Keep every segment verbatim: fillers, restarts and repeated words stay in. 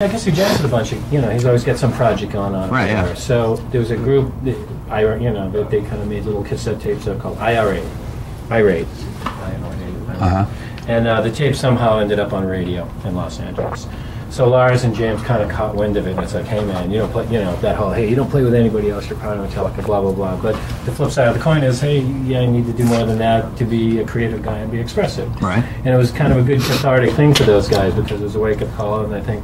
I guess he jams a bunch of, you know, he's always got some project going on. Right, yeah. So there was a group, that, you know, that they kind of made little cassette tapes of called Irate. Irate. Uh-huh. And uh, the tape somehow ended up on radio in Los Angeles. So Lars and James kind of caught wind of it, and it's like, hey man, you don't play, you know, that whole, hey, you don't play with anybody else, you're part of Metallica, blah, blah, blah. But the flip side of the coin is, hey, yeah, I need to do more than that to be a creative guy and be expressive. Right. And it was kind of a good cathartic thing for those guys, because it was a wake-up call, and I think,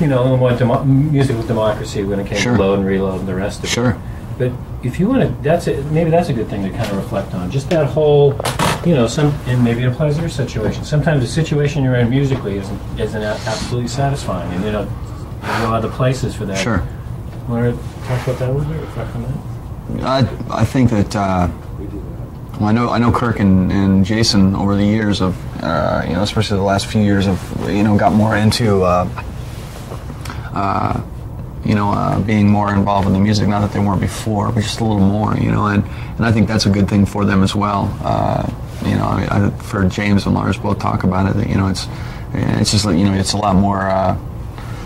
you know, what music with democracy when it came sure. to Load and Reload and the rest of it. Sure. But if you want to, that's a, maybe that's a good thing to kind of reflect on. Just that whole, you know, some, and maybe it applies to your situation. Sometimes the situation you're in musically isn't isn't absolutely satisfying, and you know, there's a lot of places for that. Sure. Want to talk about that a little bit? Reflect on that. I I think that. Uh, Well, I know I know Kirk and, and Jason over the years of uh, you know, especially the last few years of you know got more into. Uh, Uh, you know, uh, being more involved in the music, not that they weren't before, but just a little more, you know, and, and I think that's a good thing for them as well. Uh, you know, I, I, for James and Lars both talk about it, that, you know, it's it's just, you know, it's a lot more, uh,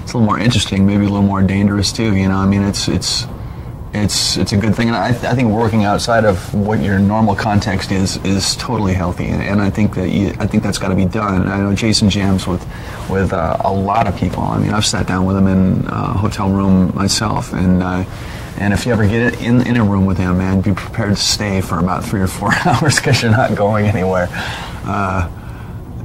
it's a little more interesting, maybe a little more dangerous too, you know, I mean, it's, it's, it's, it's a good thing, and I, I think working outside of what your normal context is, is totally healthy, and, and I think that you, I think that's got to be done. And I know Jason jams with, with uh, a lot of people. I mean, I've sat down with him in a hotel room myself, and uh, and if you ever get in, in a room with him, man, be prepared to stay for about three or four hours, because you're not going anywhere. Uh,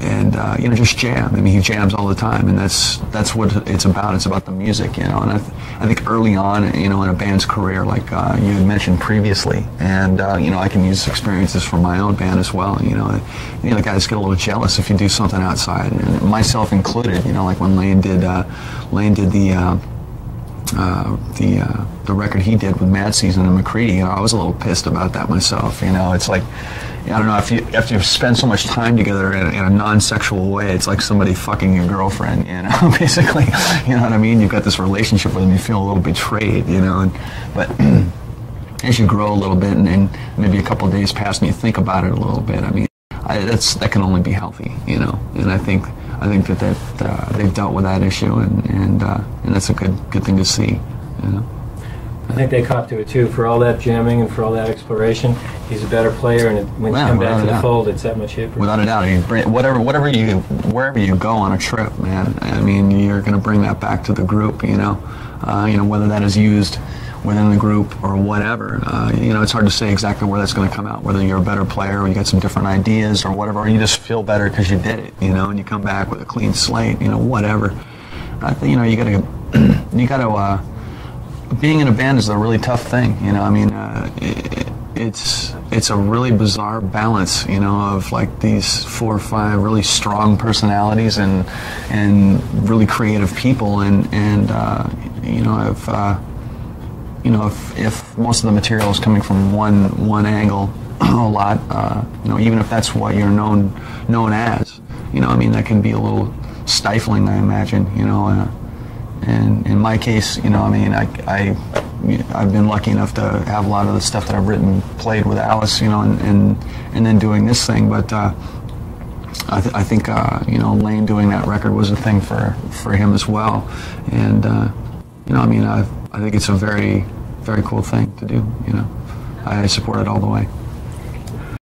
and, uh, you know, just jam. I mean, he jams all the time, and that's that's what it's about. It's about the music, you know, and I, th I think early on, you know, in a band's career, like uh, you had mentioned previously, and, uh, you know, I can use experiences from my own band as well, you know, and, you know, the guys get a little jealous if you do something outside, and myself included, you know, like when Layne did, uh, Layne did the, uh, uh, the, uh, the record he did with Mad Season and McCready, you know, I was a little pissed about that myself, you know, it's like, I don't know, if you, if you've spent so much time together in, in a non-sexual way, it's like somebody fucking your girlfriend, you know, basically, you know what I mean? You've got this relationship with them, you feel a little betrayed, you know, and, but as you grow a little bit and, and maybe a couple of days pass and you think about it a little bit, I mean, I, that's, that can only be healthy, you know, and I think, I think that they've, uh, they've dealt with that issue, and, and, uh, and that's a good, good thing to see, you know. I think they cop to it too. For all that jamming and for all that exploration, he's a better player. And when yeah, you come back to the fold, it's that much hipper. Without a doubt, you bring, whatever, whatever you, wherever you go on a trip, man. I mean, you're going to bring that back to the group. You know, uh, you know whether that is used within the group or whatever. Uh, you know, it's hard to say exactly where that's going to come out. Whether you're a better player, or you got some different ideas, or whatever, or you just feel better because you did it. You know, and you come back with a clean slate. You know, whatever. I think you know you got to, you got to. Uh, Being in a band is a really tough thing, you know. I mean, uh, it, it's it's a really bizarre balance, you know, of like these four or five really strong personalities and and really creative people, and and uh, you know, if uh, you know if if most of the material is coming from one one angle a lot, uh, you know, even if that's what you're known known as, you know, I mean, that can be a little stifling, I imagine, you know. Uh, And in my case, you know, I mean, I, I, I've been lucky enough to have a lot of the stuff that I've written played with Alice, you know, and and, and then doing this thing. But uh, I, th I think, uh, you know, Layne doing that record was a thing for, for him as well. And, uh, you know, I mean, I, I think it's a very, very cool thing to do, you know. I support it all the way.